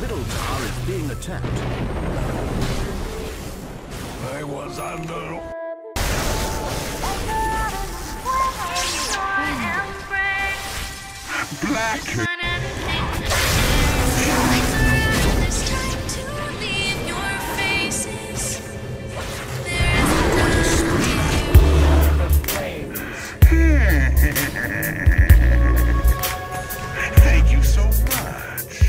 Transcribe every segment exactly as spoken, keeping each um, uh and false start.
middle tower is being attacked. I was under... Black! There's time to leave your faces. There's time to thank you so much.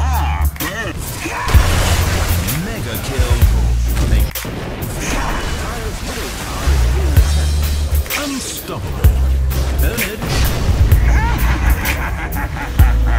Ah, bird. Mega kill. Make unstoppable. Earn it.